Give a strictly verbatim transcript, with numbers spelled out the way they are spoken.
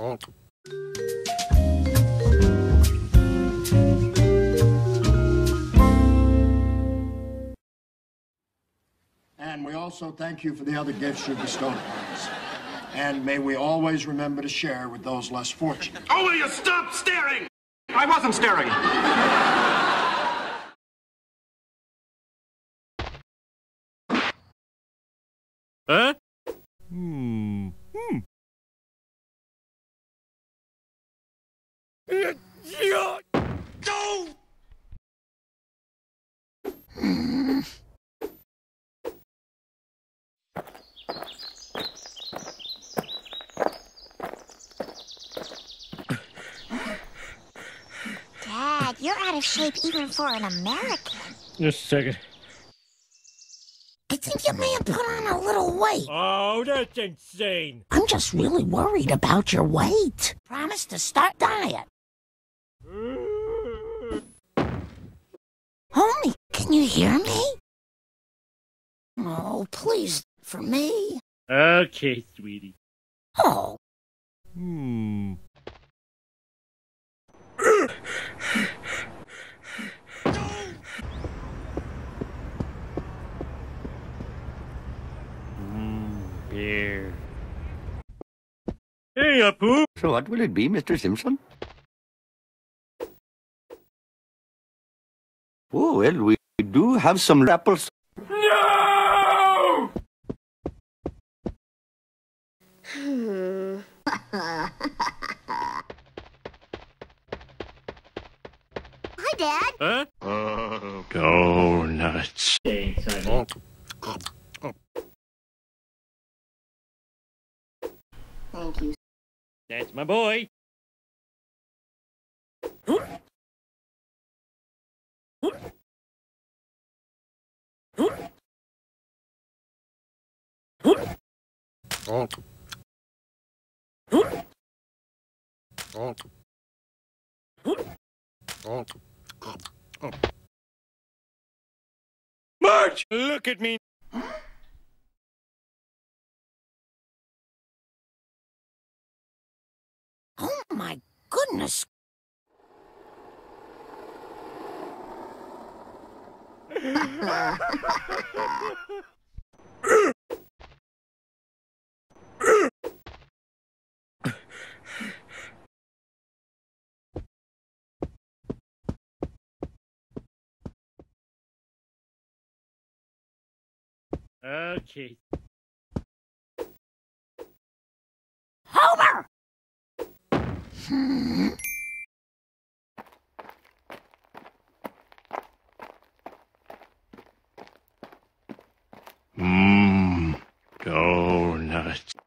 Oh. And we also thank you for the other gifts you bestowed upon us. And may we always remember to share with those less fortunate. Oh, will you stop staring? I wasn't staring. Huh? Hmm. Hmm. No! Hmm. Dad, you're out of shape even for an American. Just a second. I think you may have put on a little weight. Oh, that's insane. I'm just really worried about your weight. Promise to start diet. Homie, can you hear me? Oh, please, for me. Okay, sweetie. Oh. Hmm. Here. Hey, Apu! So what will it be, Mister Simpson? Oh, well, we do have some apples. No! Hmm. Hi, Dad. Huh? Oh, go nuts. Oh. Thank you. That's my boy. Oh. Oh. Oh. Oh. March! Look at me. Oh my goodness! Okay. Homer! Hmm. Mmm. Go nuts.